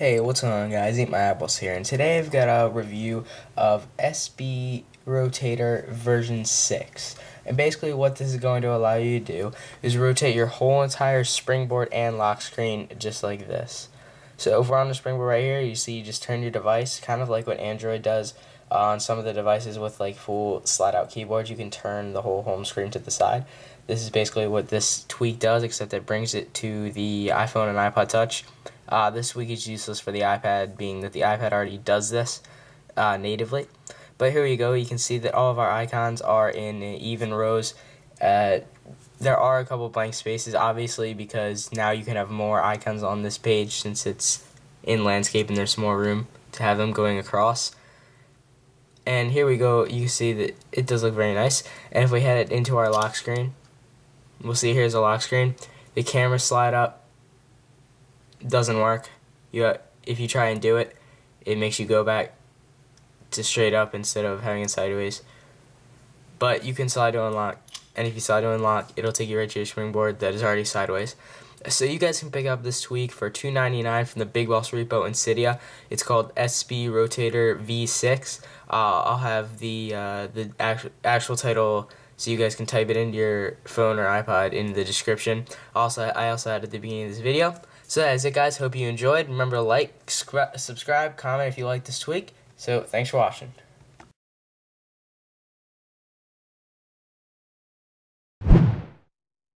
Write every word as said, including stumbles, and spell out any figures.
Hey, what's going on, guys? Eat My Apples here, and today I've got a review of S B Rotator version six. And basically what this is going to allow you to do is rotate your whole entire springboard and lock screen just like this. So if we're on the springboard right here, you see you just turn your device, kind of like what Android does on some of the devices with like full slide-out keyboards. You can turn the whole home screen to the side. This is basically what this tweak does, except it brings it to the iPhone and iPod Touch. Uh, this tweak is useless for the iPad, being that the iPad already does this uh, natively. But here we go. You can see that all of our icons are in even rows. Uh, there are a couple blank spaces, obviously, because now you can have more icons on this page since it's in landscape and there's more room to have them going across. And here we go. You can see that it does look very nice. And if we head it into our lock screen, we'll see here's a lock screen. The camera slide up doesn't work. You, if you try and do it, it makes you go back to straight up instead of having it sideways. But you can slide to unlock, and if you slide to unlock, it'll take you right to your springboard that is already sideways. So you guys can pick up this tweak for two ninety-nine from the BigBoss Repo in Cydia. It's called S B Rotator V six. Uh, I'll have the uh, the actual, actual title, so you guys can type it into your phone or iPod in the description. Also, I also added at the beginning of this video. So that is it, guys. Hope you enjoyed. Remember to like, subscribe, comment if you like this tweak. So thanks for watching.